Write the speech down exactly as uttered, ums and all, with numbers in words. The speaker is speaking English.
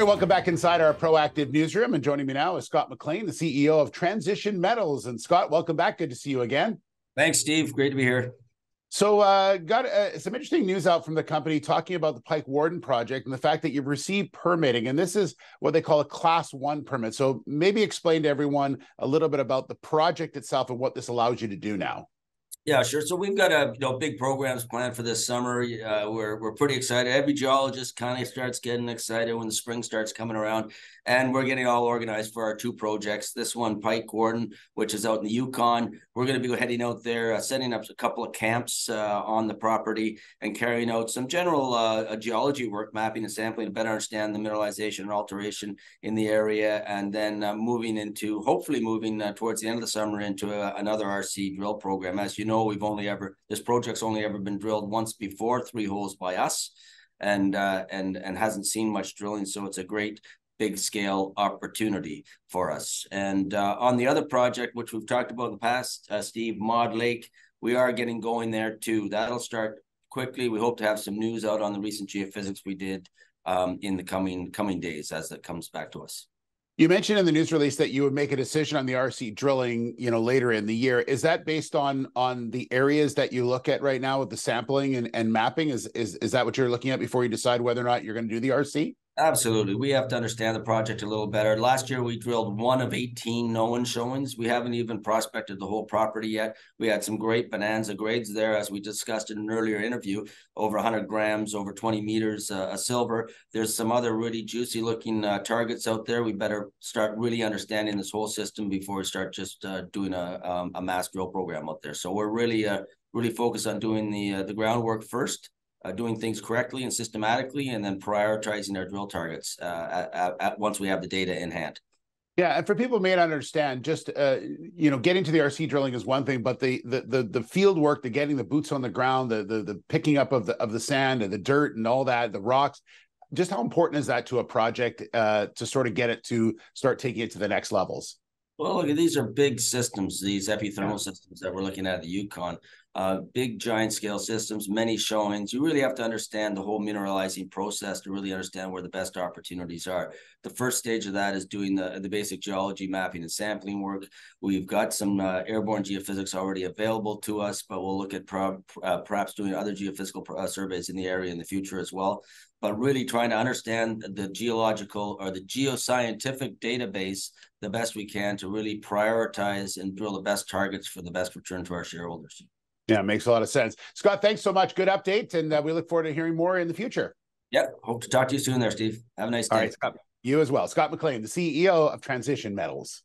right, welcome back inside our Proactive newsroom. And joining me now is Scott McLean, the C E O of Transition Metals. And Scott, welcome back. Good to see you again. Thanks, Steve. Great to be here. So uh, got uh, some interesting news out from the company talking about the Pike Warden Project and the fact that you've received permitting. And this is what they call a class one permit. So maybe explain to everyone a little bit about the project itself and what this allows you to do now. Yeah, sure. So we've got a you know big programs planned for this summer. Uh, we're we're pretty excited. Every geologist kind of starts getting excited when the spring starts coming around, and we're getting all organized for our two projects. This one, Pike Warden, which is out in the Yukon. We're going to be heading out there, uh, setting up a couple of camps uh, on the property, and carrying out some general uh, geology work, mapping and sampling to better understand the mineralization and alteration in the area, and then uh, moving into hopefully moving uh, towards the end of the summer into a, another R C drill program. As you know, No, we've only ever this project's only ever been drilled once before, three holes by us, and uh, and and hasn't seen much drilling. So it's a great big scale opportunity for us. And uh, on the other project, which we've talked about in the past, uh, Steve, Maud Lake, we are getting going there too. That'll start quickly. We hope to have some news out on the recent geophysics we did um, in the coming coming days as it comes back to us. You mentioned in the news release that you would make a decision on the R C drilling, you know, later in the year. Is that based on on the areas that you look at right now with the sampling and, and mapping? Is, is is that what you're looking at before you decide whether or not you're going to do the R C? Absolutely. We have to understand the project a little better. Last year, we drilled one of eighteen known showings. We haven't even prospected the whole property yet. We had some great bonanza grades there, as we discussed in an earlier interview, over one hundred grams, over twenty meters uh, of silver. There's some other really juicy looking uh, targets out there. We better start really understanding this whole system before we start just uh, doing a, um, a mass drill program out there. So we're really, uh, really focused on doing the, uh, the groundwork first. Uh, doing things correctly and systematically, and then prioritizing our drill targets uh, at, at, at once we have the data in hand. Yeah, and for people who may not understand, just uh, you know, getting to the R C drilling is one thing, but the the the, the field work, the getting the boots on the ground, the, the the picking up of the of the sand and the dirt and all that, the rocks. Just how important is that to a project uh, to sort of get it to start taking it to the next levels? Well, look, these are big systems, these epithermal yeah. systems that we're looking at at the Yukon. Uh, big, giant-scale systems, many showings. You really have to understand the whole mineralizing process to really understand where the best opportunities are. The first stage of that is doing the, the basic geology mapping and sampling work. We've got some uh, airborne geophysics already available to us, but we'll look at pro uh, perhaps doing other geophysical uh, surveys in the area in the future as well. But really trying to understand the geological or the geoscientific database the best we can to really prioritize and drill the best targets for the best return to our shareholders. Yeah, it makes a lot of sense. Scott, thanks so much. Good update, and uh, we look forward to hearing more in the future. Yep, hope to talk to you soon there, Steve. Have a nice day. All right, Scott, you as well. Scott McLean, the C E O of Transition Metals.